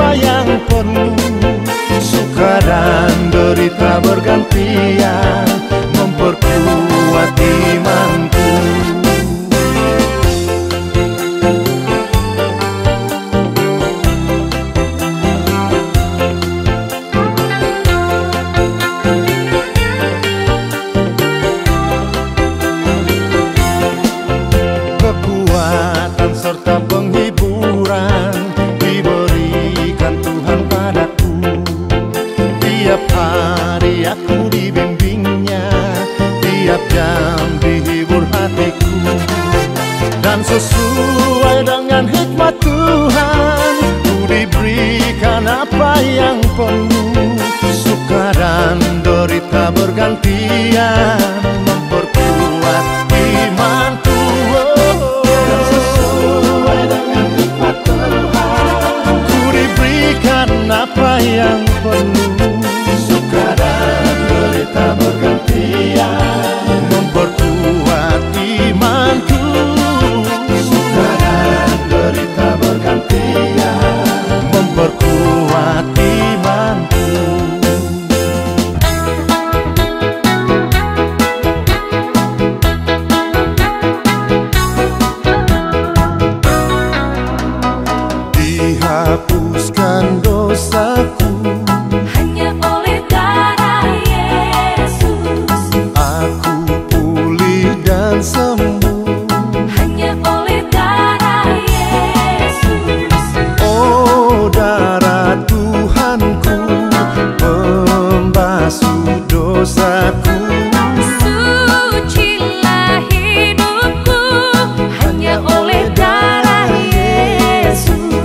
apa yang perlu. Suka dan derita bergantian memperkuat imanku. Kekuatan serta penghiburan diberikan Tuhan padaku. Tiap hari aku dibimbingnya, tiap jam dihibur hatiku. Dan sesuai dengan hikmat Tuhan, ku diberikan apa yang perlu. Suka dan derita bergantian memperkuat imanku. Apa yang perlu, suka dan derita bergantian memperkuat imanku. Suka dan derita bergantian memperkuat imanku. Hapuskan dosaku hanya oleh darah Yesus. Aku pulih dan sembuh hanya oleh darah Yesus. Oh darah Tuhanku, membasuh dosaku. Sucilah hidupku hanya oleh darah Yesus.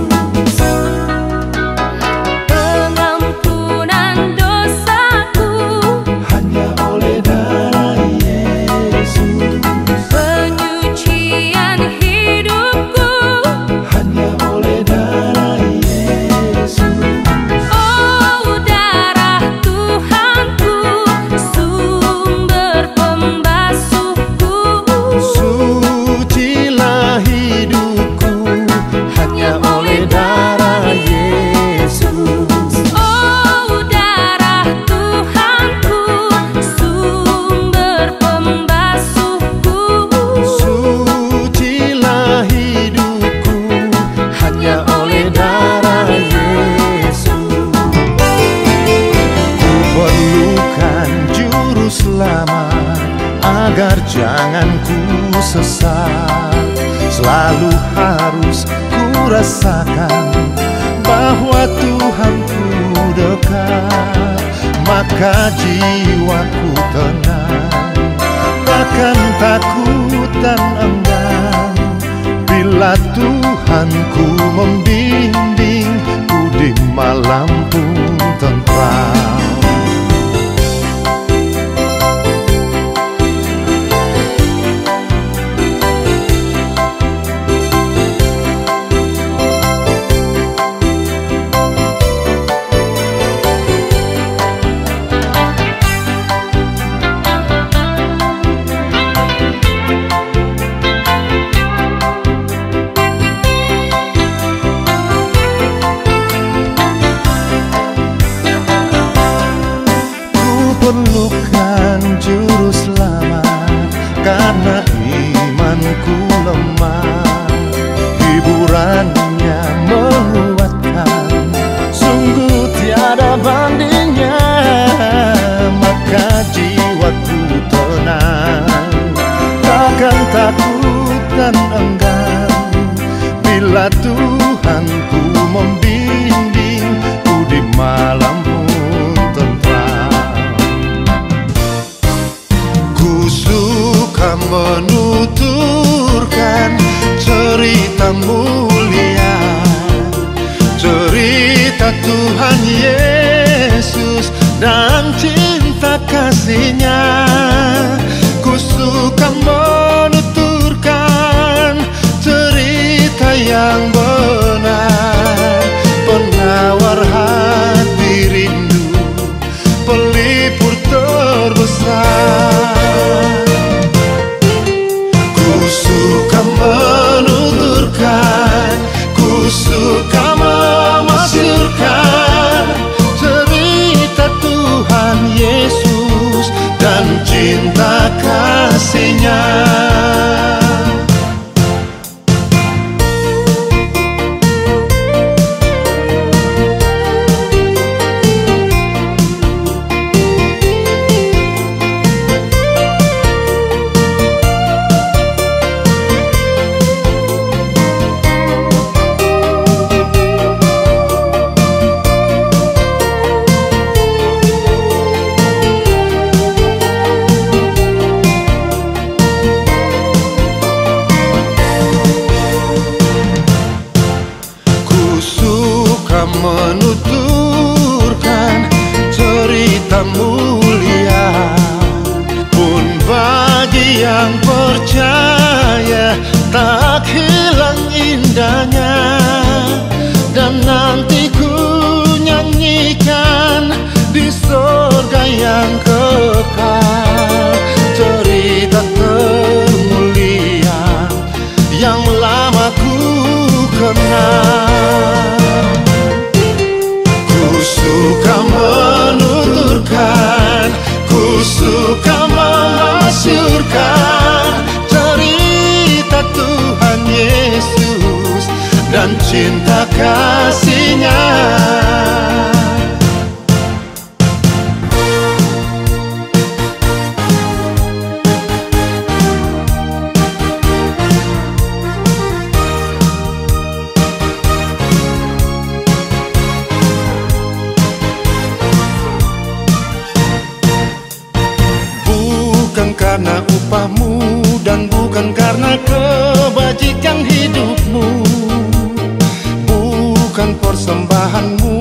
Agar jangan ku sesat, selalu harus ku rasakan bahwa Tuhanku dekat. Maka jiwaku tenang, takkan takut dan enggan. Bila Tuhanku membimbing ku di malam pun tentram. Perlukan juru selamat karena imanku lemah. Hiburannya menguatkan, sungguh tiada bandingnya. Maka jiwaku tenang, takkan takut dan enggan. Bila Tuhanku membimbing ku di malam pun tentram. Menuturkan cerita mulia, cerita Tuhan Yesus dan cinta kasih-Nya. Ku suka menuturkan cerita yang benar, penawar hati rindu, pelipur terbesar. Ku suka menuturkan, ku suka memasyurkan. yang percaya tak hilang indahnya, dan nanti ku nyanyikan di surga yang kekal cerita kemuliaan yang lama ku kenal. Ku suka menuturkan, ku suka memasyurkan cerita Tuhan Yesus dan cinta kasih-Nya. Bukan karena upahmu dan bukan karena kebajikan hidupmu, bukan persembahanmu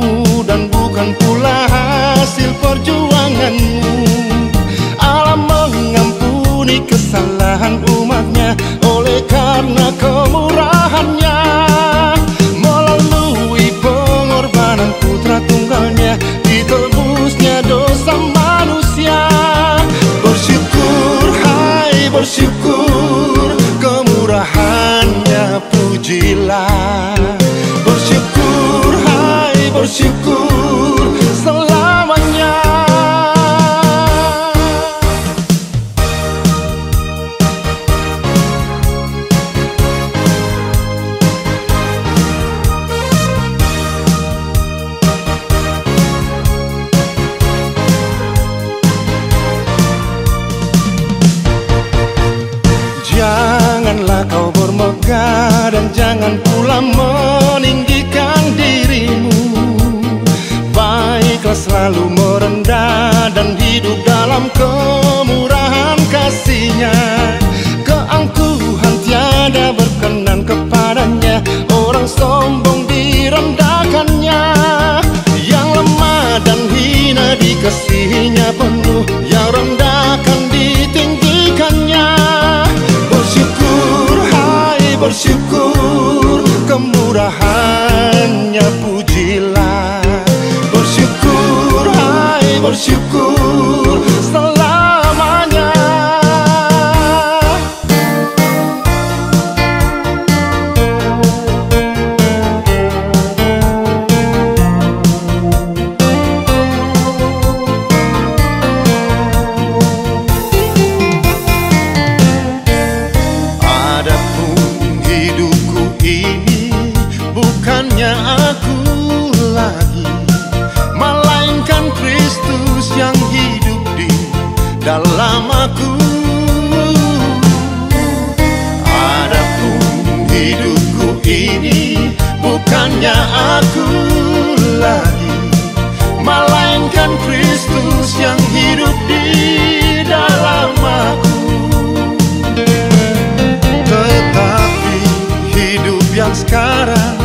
dan bukan pula hasil perjuanganmu. Allah mengampuni kesalahan umatnya oleh karena kemurahan-Nya, melalui pengorbanan putra tunggalnya ditebusnya dosa manusia. Bersyukur kemurahan-Nya, pujilah. Bersyukur, hai bersyukur selamanya. Janganlah kau bermegah dan jangan pula meninggikan dirimu. Baiklah selalu merendah dan hidup dalam kemurahan kasih-Nya. Keangkuhan tiada berkenan kepada-Nya, orang sombong direndahkan-Nya. Yang lemah dan hina dikasihi-Nya penuh, yang rendah akan ditinggikan-Nya. Bersyukur kemurahan-Nya, pujilah. Bersyukur, hai bersyukur selamanya. Bukannya aku lagi, melainkan Kristus yang hidup di dalam aku. Adapun hidupku ini bukannya aku lagi, melainkan Kristus yang hidup di dalam aku. Tetapi hidup yang sekarang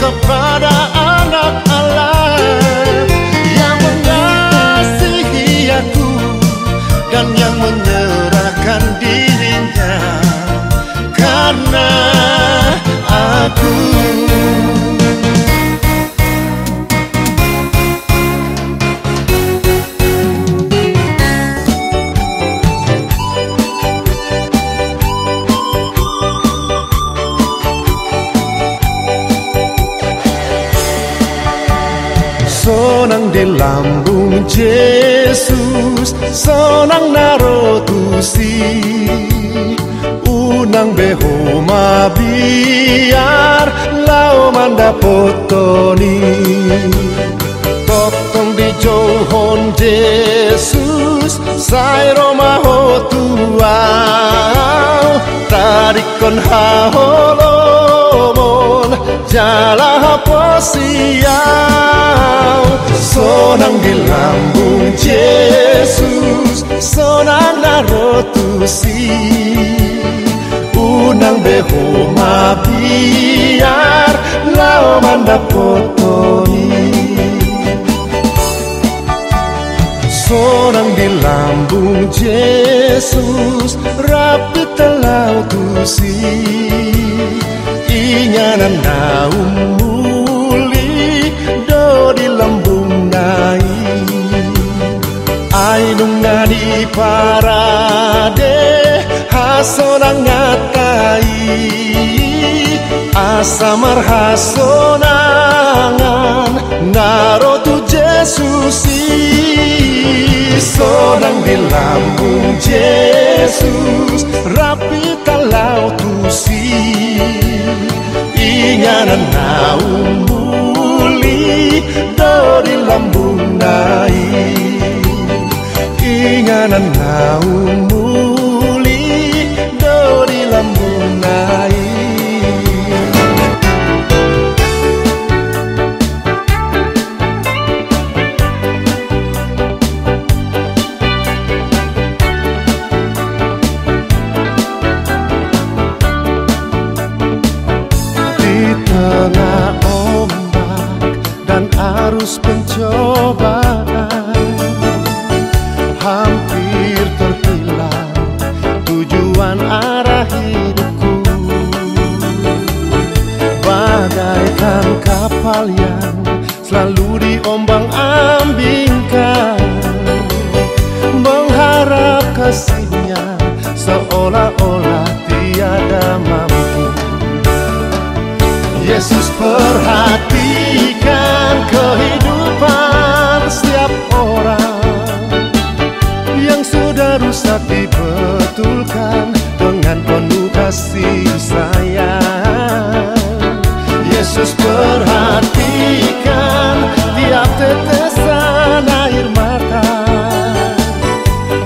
kepada anak Allah yang mengasihi aku dan yang menyerahkan dirinya karena aku. Sonang di lambung Yesus, sonang naro tusi, unang behoma biar lao manda potoni. Totong di johon Yesus, sairo maho tuau, tarikon haholomon, jalah posiau. Sonang di lambung Yesus, sonang naro tusi, unang behoma biar lao manda potoni. Sonang di lambung Yesus, rapi telau tusi, inyanan naum muli do di lambung nai. Ainung ngadi parade hasonang ngatai, asamar hasonangan naro tu Yesusi. Sonang di lambung Yesus, rapi kalau tusi, inganan naung muli dari lambung nai, inganan naung muli dari lambung nai. Arus pencobaan hampir terhilang tujuan arah hidupku, bagaikan kapal yang selalu diombang-ambingkan, mengharap kasihnya seolah-olah tiada mampu. Yesus, perhatikan kehidupan setiap orang yang sudah rusak, dibetulkan dengan penuh kasih sayang. Yesus, perhatikan tiap tetesan air mata,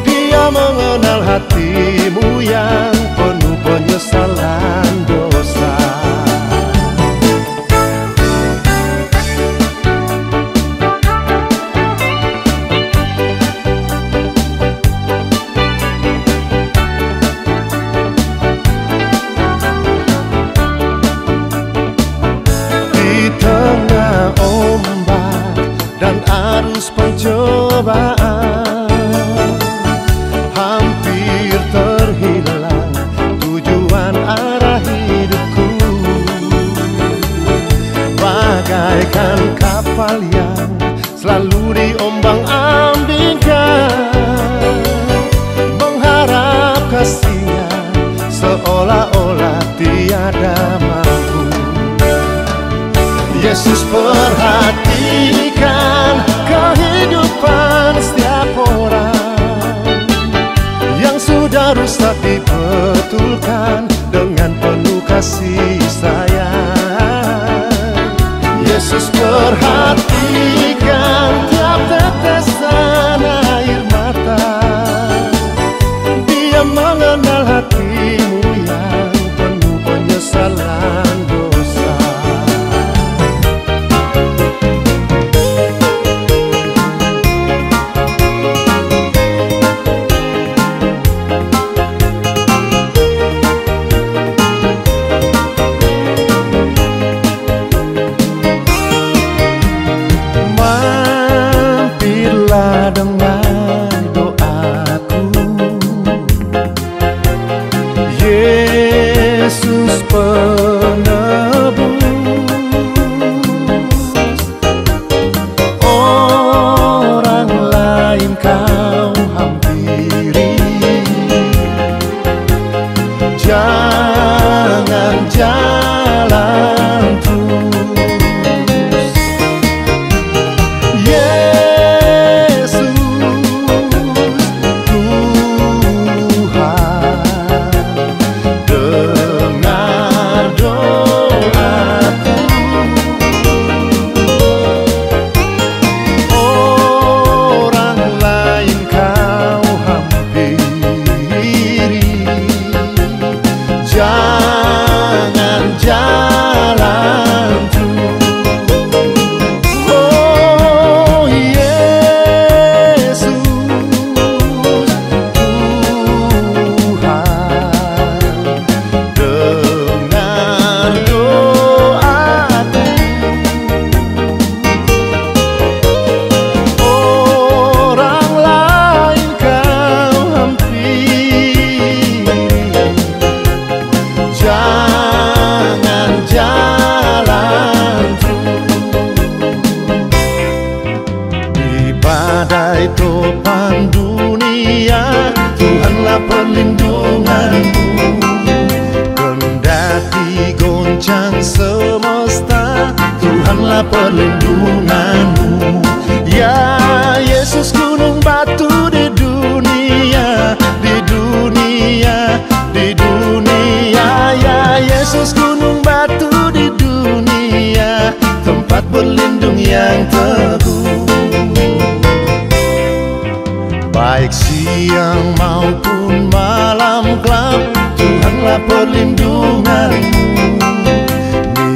Dia mengenal hatimu yang penuh penyesalan dosa. Pencobaan hampir terhilang tujuan arah hidupku, bagaikan kapal yang selalu diombang-ambingkan, mengharap kasihnya seolah-olah tiada mampu. Yesus, perhatikan kehidupan setiap orang yang sudah rusak, dibetulkan dengan penuh kasih sayang. Yesus, perhatikan tiap tetesan air mata, Dia mengenal hatimu yang penuh penyesalan dosa. Pengguncang semesta, Tuhanlah perlindunganmu. Ya Yesus, gunung batu di dunia, di dunia, di dunia. Ya Yesus, gunung batu di dunia, tempat berlindung yang teguh. Baik siang maupun malam gelap, Tuhanlah perlindunganmu.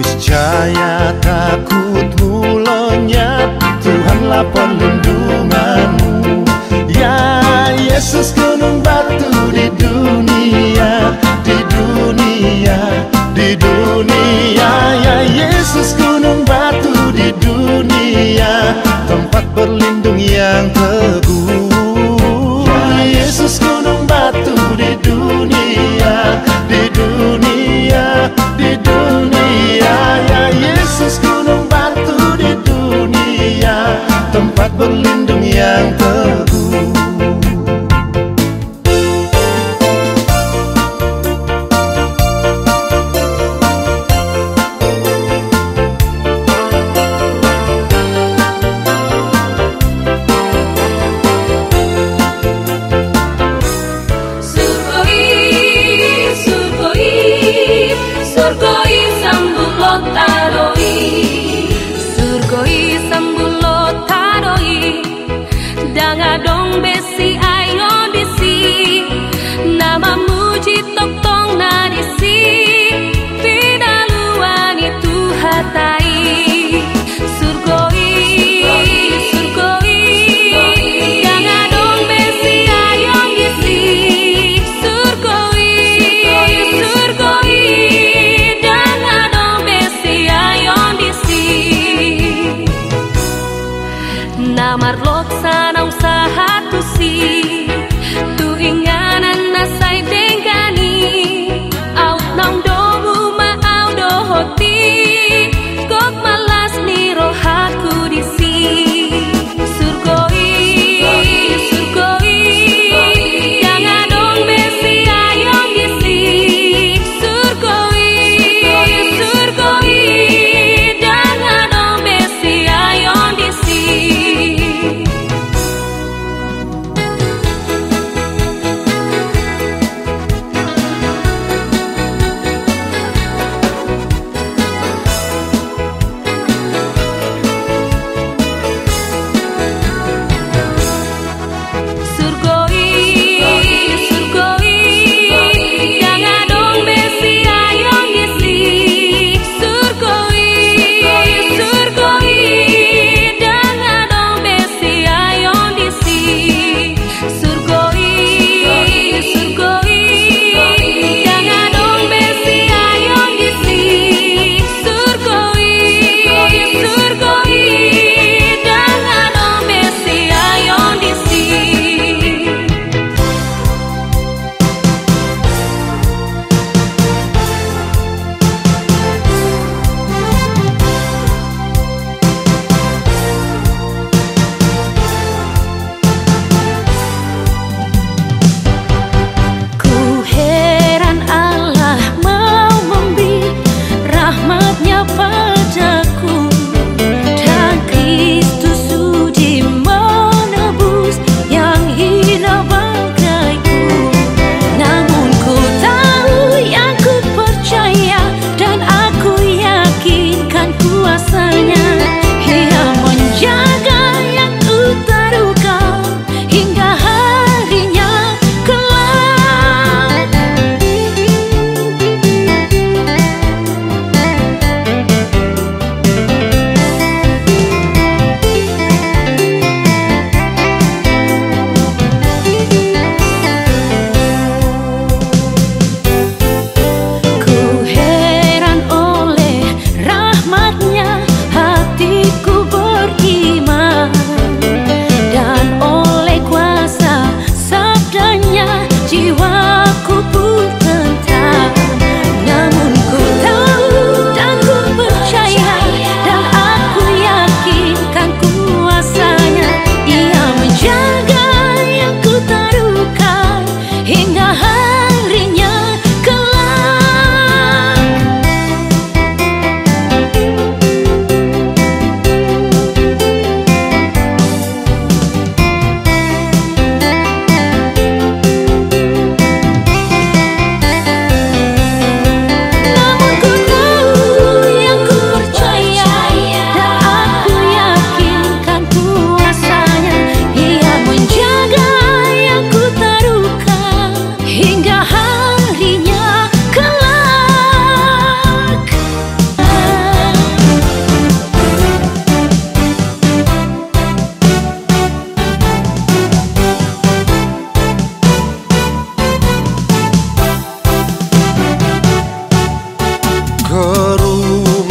Niscaya takutmu lenyap, Tuhanlah perlindunganmu. Ya Yesus, gunung batu di dunia, di dunia, di dunia. Ya Yesus, gunung batu di dunia, tempat berlindung yang teguh. Ya Yesus, gunung batu di dunia, di dunia, di dunia. Ya Yesus, gunung batu di dunia, tempat berlindung yang teguh.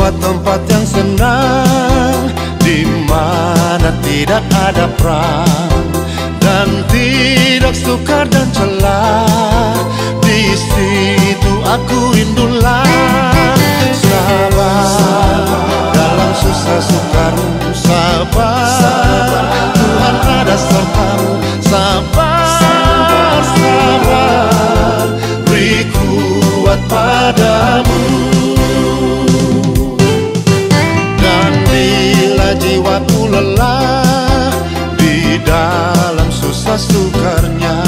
tempat-tempat yang senang, di mana tidak ada perang dan tidak sukar dan celah. Di situ aku rindulah. Sabar dalam susah sukaru, sabar Tuhan ada sertamu. Sabar, sabar beri kuat padamu. Dan bila jiwaku lelah di dalam susah sukarnya,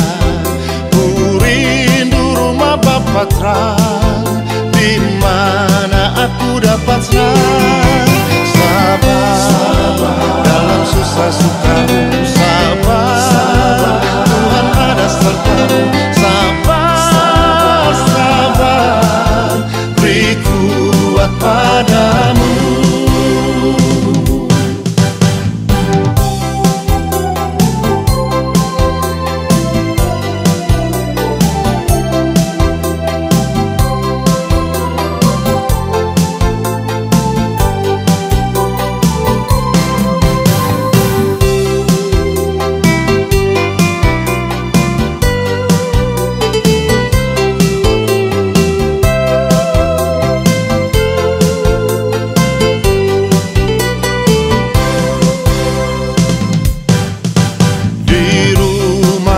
ku rindu rumah Bapa terang, di mana aku dapat senang. Sabar dalam susah sukarmu, sabar Tuhan ada sertamu. Sabar, sabar beri kuat padamu.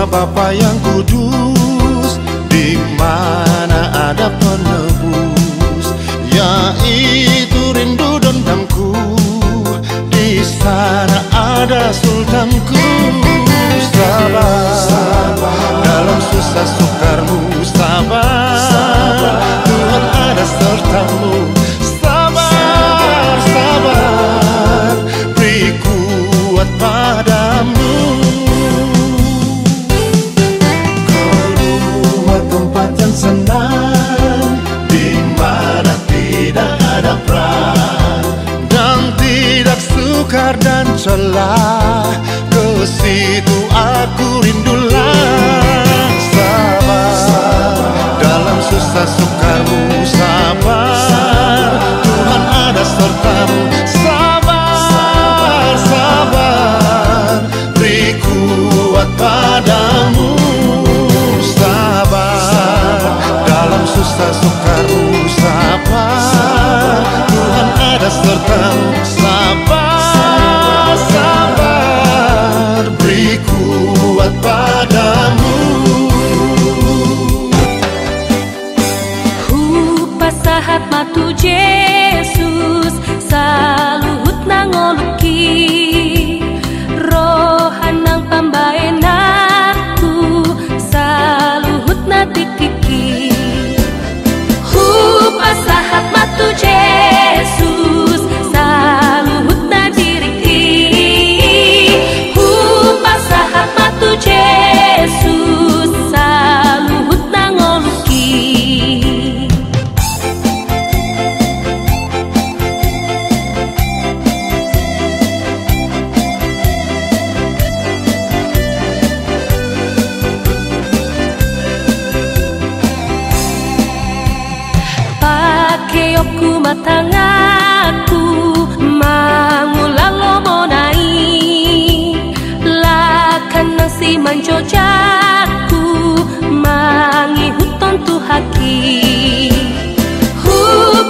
Bapa yang kudus, di mana ada penebus, yaitu rindu dendamku. Di sana ada sultanku. Sabar dalam susah sukarmu, sabar Tuhan ada sertamu. Sabar, sabar beri kuat padamu. Senang di mana tidak ada perang dan tidak sukar dan celah, ke situ aku rindulah. Sabar dalam susah sukarmu, sabar Tuhan ada sertamu. Sabar, sabar beri kuat padamu. Susah sukarmu, sabar Tuhan ada sertamu. Sabar, sabar beri kuat padamu. Pasahat matu Yesus, salut nang oluki, rohan nang pambaenaku, salut nati kiki. Pasahat matu Yesus, saluhut na diriki. Pasahat matu Yesus, saluhut na ngoluki. Keopku matangaku mangulang lomonai, lakan nasi manjojaku mangihutton tuhaki.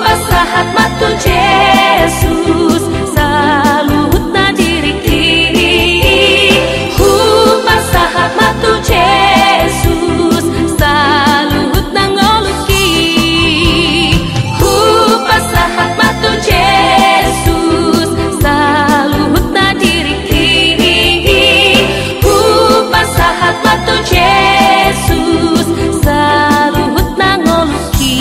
Pasahat matu Yesus, saluhut na diriki. Pasahat matu Yesus, saluhut na ngoluki. Pasahat matu Yesus, saluhut na diriki. Pasahat matu Yesus, saluhut na ngoluki.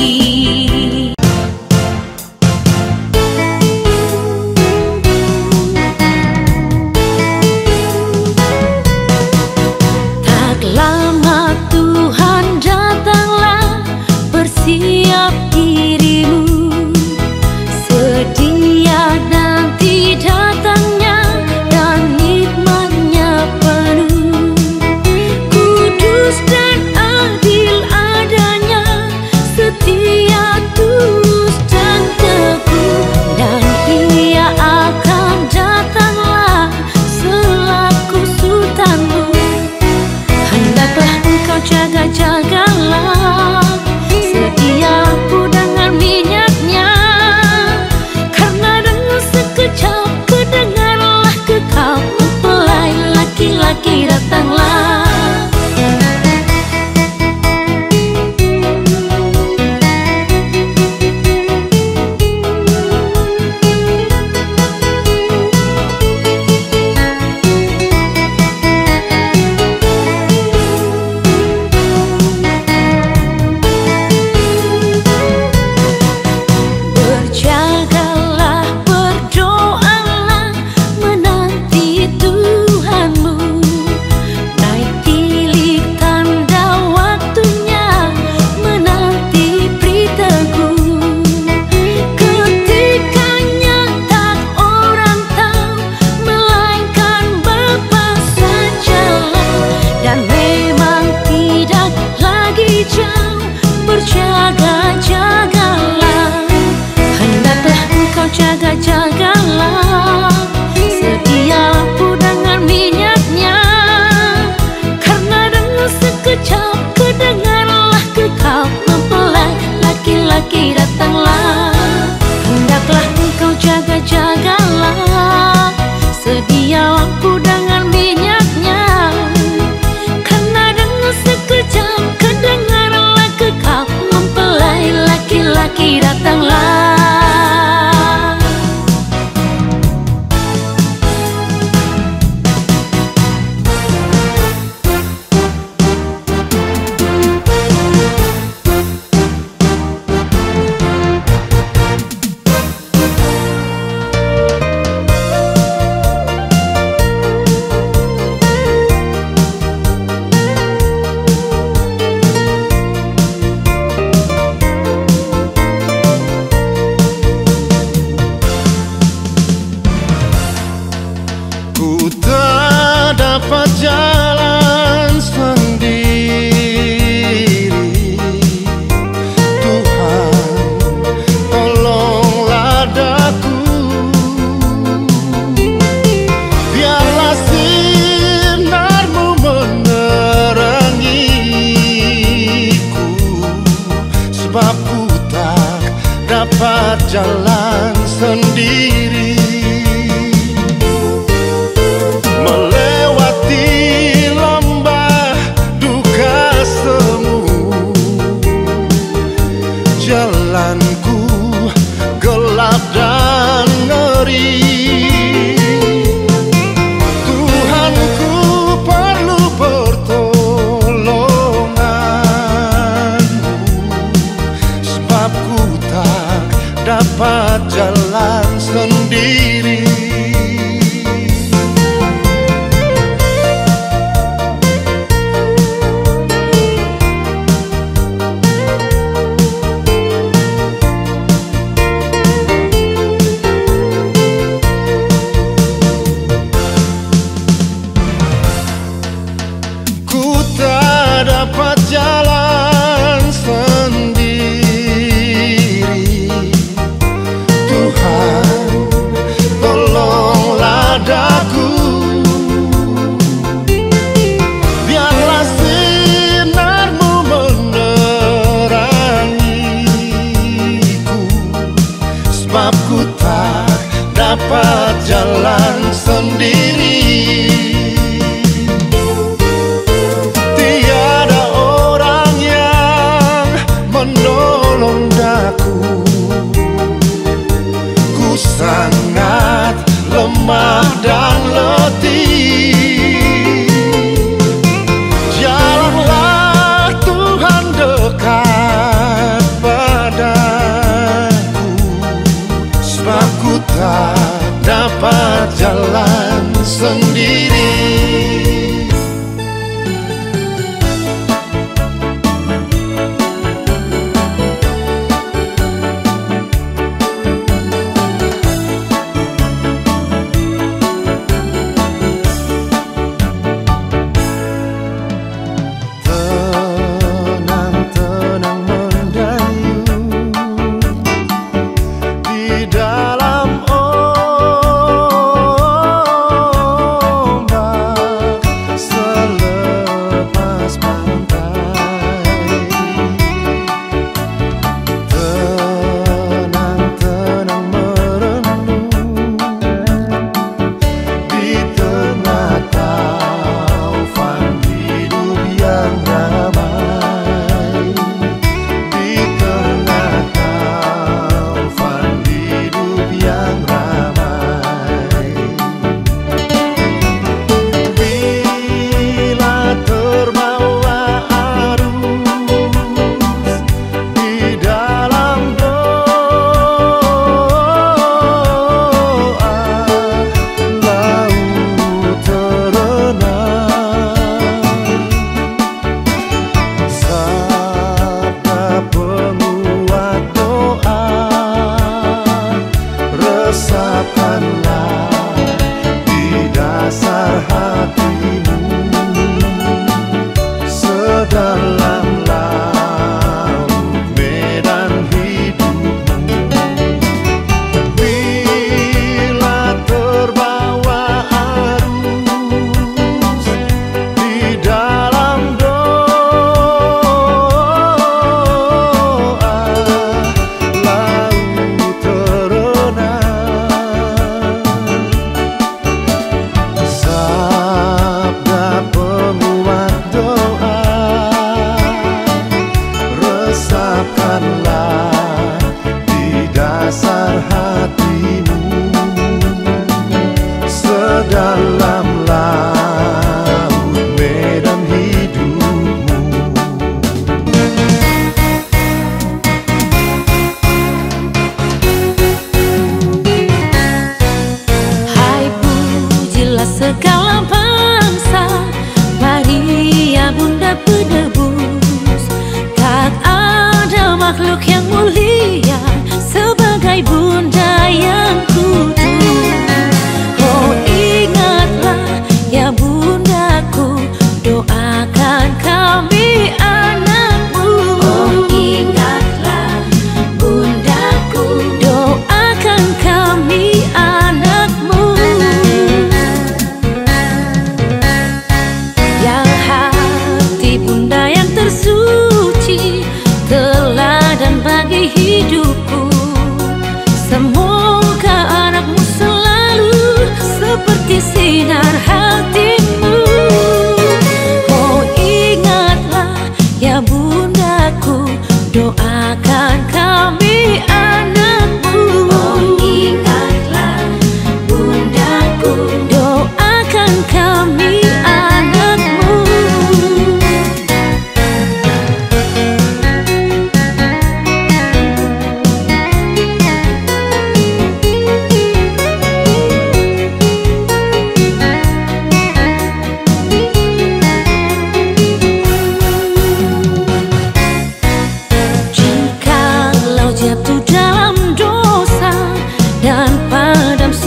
jagalah setiap pudangan minyaknya, karena dengan sekejap kedengaranlah kekal mempelai laki-laki datanglah. Hendaklah engkau jagalah setiap pudangan minyaknya, karena dengan sekejap kedengaranlah kekal mempelai laki-laki datanglah.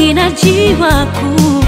Bina jiwaku.